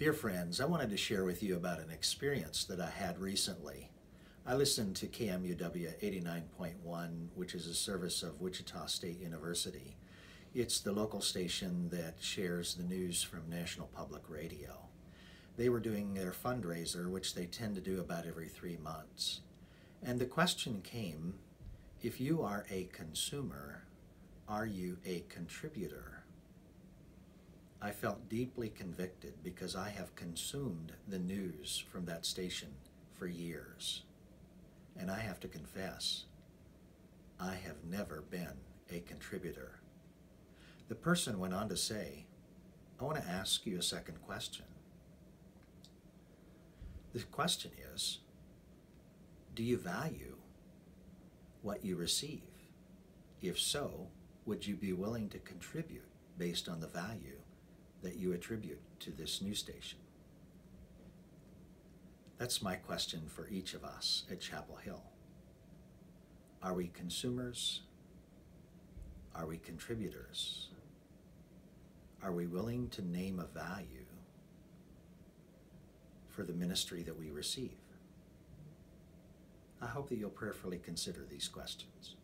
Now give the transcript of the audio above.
Dear friends, I wanted to share with you about an experience that I had recently. I listened to KMUW 89.1, which is a service of Wichita State University. It's the local station that shares the news from National Public Radio. They were doing their fundraiser, which they tend to do about every 3 months. And the question came, if you are a consumer, are you a contributor? I felt deeply convicted because I have consumed the news from that station for years. And I have to confess, I have never been a contributor. The person went on to say, I want to ask you a second question. The question is, do you value what you receive? If so, would you be willing to contribute based on the value that you attribute to this news station? That's my question for each of us at Chapel Hill. Are we consumers? Are we contributors? Are we willing to name a value for the ministry that we receive? I hope that you'll prayerfully consider these questions.